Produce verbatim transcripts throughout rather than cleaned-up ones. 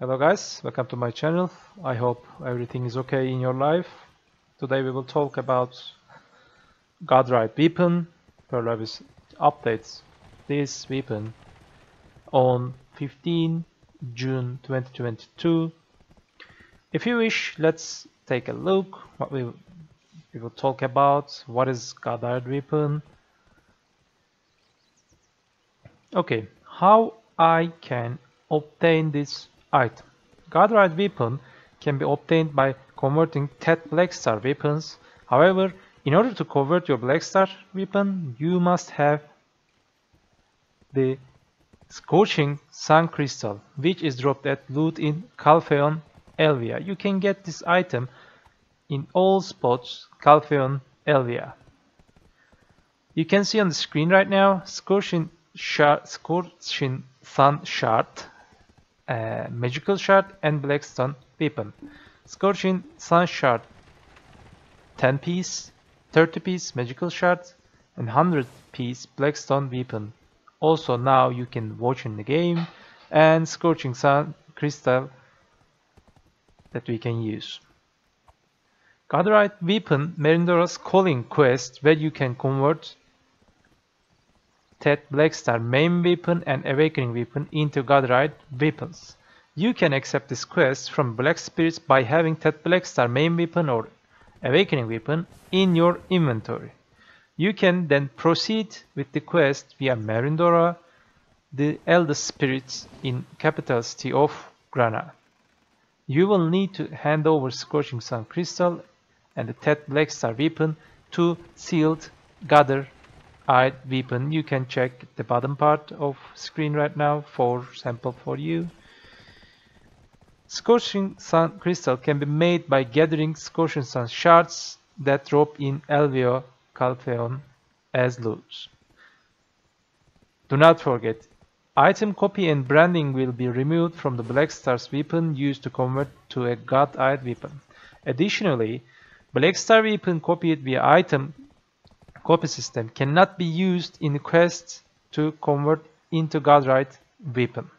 Hello guys, welcome to my channel. I hope everything is okay in your life. Today we will talk about Godr-Ayed weapon, Perlavis updates this weapon on fifteenth of June twenty twenty-two. If you wish, let's take a look what we, we will talk about. What is Godr-Ayed weapon? Okay, how I can obtain this item. Godr-Ayed weapon can be obtained by converting Tet Black Star weapons. However, in order to convert your Black Star weapon, you must have the Scorching Sun Crystal, which is dropped at loot in Calpheon Elvia. You can get this item in all spots Calpheon Elvia. You can see on the screen right now Scorching, shard, Scorching Sun Shard, Uh, magical shard and black stone weapon. Scorching Sun Shard ten piece, thirty piece magical shard and one hundred piece black stone weapon. Also now you can watch in the game, and Scorching Sun Crystal that we can use. Godr-Ayed weapon Merindora's Calling quest, where you can convert Tet Black Star main weapon and awakening weapon into Godr-Ayed weapons. You can accept this quest from Black Spirits by having Tet Black Star main weapon or awakening weapon in your inventory. You can then proceed with the quest via Merindora, the eldest spirits in capital city of Grana. You will need to hand over Scorching Sun Crystal and the Tet Black Star weapon to sealed Godr-Ayed weapon. You can check the bottom part of screen right now for sample for you. Scorching Sun Crystal can be made by gathering Scorching Sun shards that drop in Elvia Calpheon as loot. Do not forget, item copy and branding will be removed from the Black Star's weapon used to convert to a Godr-Ayed weapon. Additionally, Black Star weapon copied via item copy system cannot be used in the quest to convert into Godr-Ayed weapon.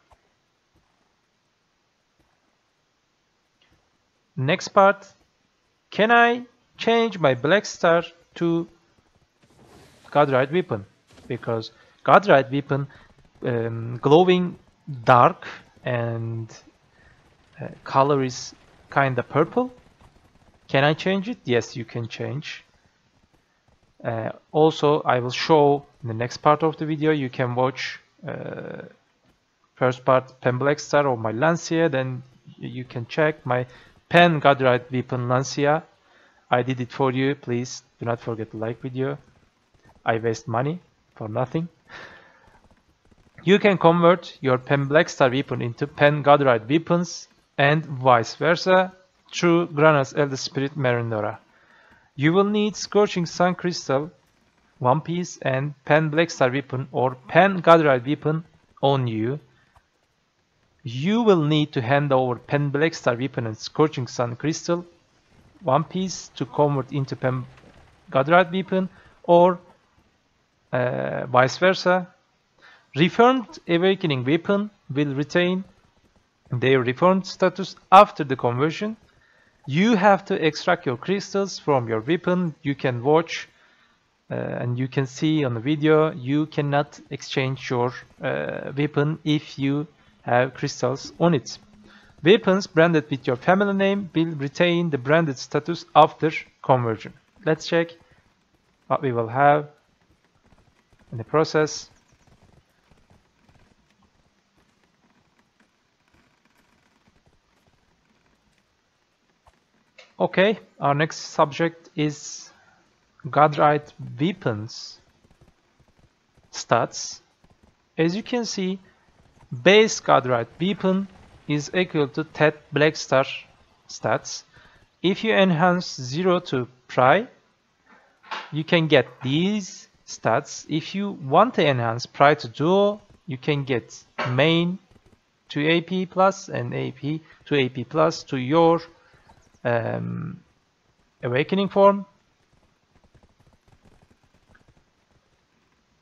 Next part, can I change my Black Star to Godr-Ayed weapon? Because Godr-Ayed weapon um, glowing dark and uh, color is kinda purple. Can I change it? Yes, you can change. Uh, also, I will show in the next part of the video. You can watch uh, first part Pen Black Star or my Lancia, then you can check my Pen Godr-Ayed weapon Lancia. I did it for you. Please do not forget to like video. I waste money for nothing. You can convert your Pen Black Star weapon into Pen Godr-Ayed weapons and vice versa through Granos Elder Spirit Marinora. You will need Scorching Sun Crystal one piece and Pen Black Star weapon or Pen Godr-Ayed weapon on you. You will need to hand over Pen Black Star weapon and Scorching Sun Crystal one piece to convert into Pen Godr-Ayed weapon or uh, vice versa. Reformed Awakening weapon will retain their reformed status after the conversion. You have to extract your crystals from your weapon. You can watch uh, and you can see on the video you cannot exchange your uh, weapon if you have crystals on it. Weapons branded with your family name will retain the branded status after conversion. Let's check what we will have in the process. Okay, our next subject is Godr-Ayed weapons stats. As you can see, base Godr-Ayed weapon is equal to Tet Black Star stats. If you enhance zero to pry, you can get these stats. If you want to enhance pry to duo, you can get main to A P plus and A P to A P plus to your Um, awakening form,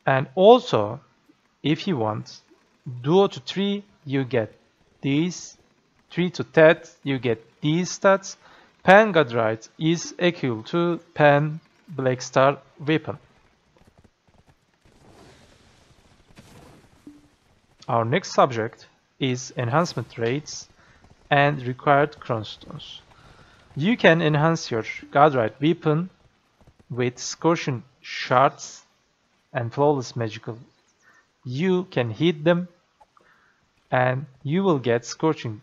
and also if you want duo to three, you get these three to Tet, you get these stats. Pan Godr-Ayed is equal to Pan Black Star weapon. Our next subject is enhancement rates and required Cron Stones. You can enhance your Godr-Ayed weapon with Scorching Shards and Flawless Magical. You can hit them and you will get Scorching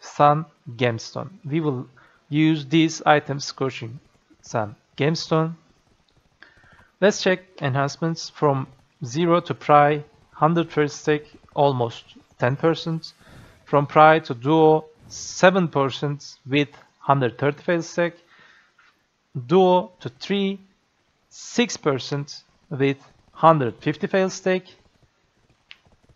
Sun Gemstone. We will use these items, Scorching Sun Gemstone. Let's check enhancements from zero to Pry, one hundred percent stack, almost ten percent. From Pry to Duo, seven percent with one hundred thirty fail stack. Duo to three, six percent with one hundred fifty fail stack.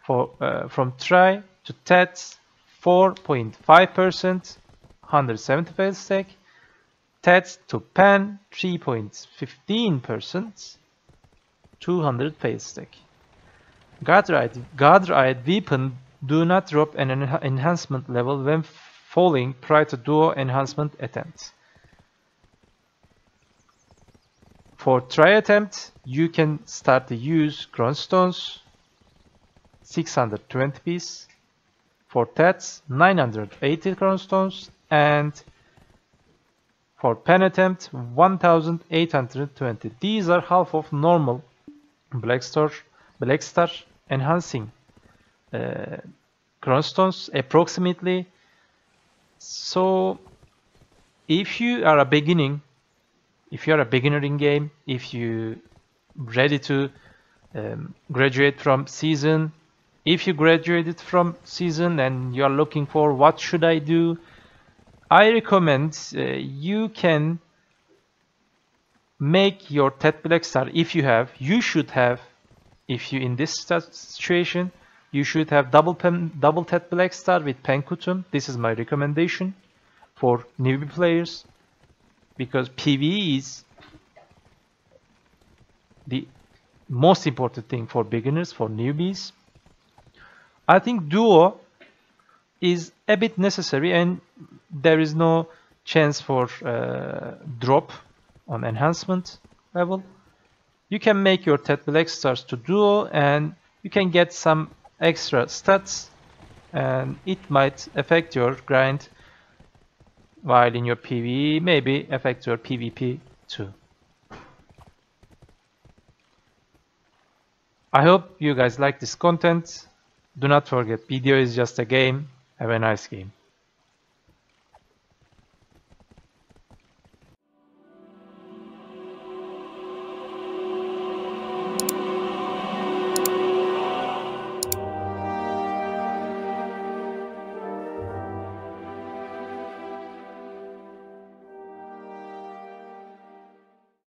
For, uh, from Try to Tet, four point five percent, one hundred seventy fail stack. Tet to Pan, three point one five percent, two hundred fail stack. Godr-Ayed, Godr-Ayed weapon do not drop an en enhancement level when falling prior to Duo enhancement attempt. For Try attempt, you can start to use Cron Stones, six hundred twenty piece. For Tet, nine hundred eighty Cron Stones, and for Pan attempt, one thousand eight hundred twenty. These are half of normal Black Star, Black Star enhancing uh, Cron Stones approximately. So if you are a beginning, if you are a beginner in game, if you ready to um, graduate from season, if you graduated from season and you are looking for what should I do, I recommend uh, you can make your Tet Black Star. If you have, you should have, if you in this situation, you should have double pen, double Tet Black Star with Pen Kutum. This is my recommendation for newbie players, because PvE is the most important thing for beginners, for newbies. I think Duo is a bit necessary, and there is no chance for uh, drop on enhancement level. You can make your Tet Black Stars to Duo, and you can get some extra stats, and it might affect your grind while in your PvE, maybe affect your PvP too. I hope you guys like this content. Do not forget, video is just a game. Have a nice game.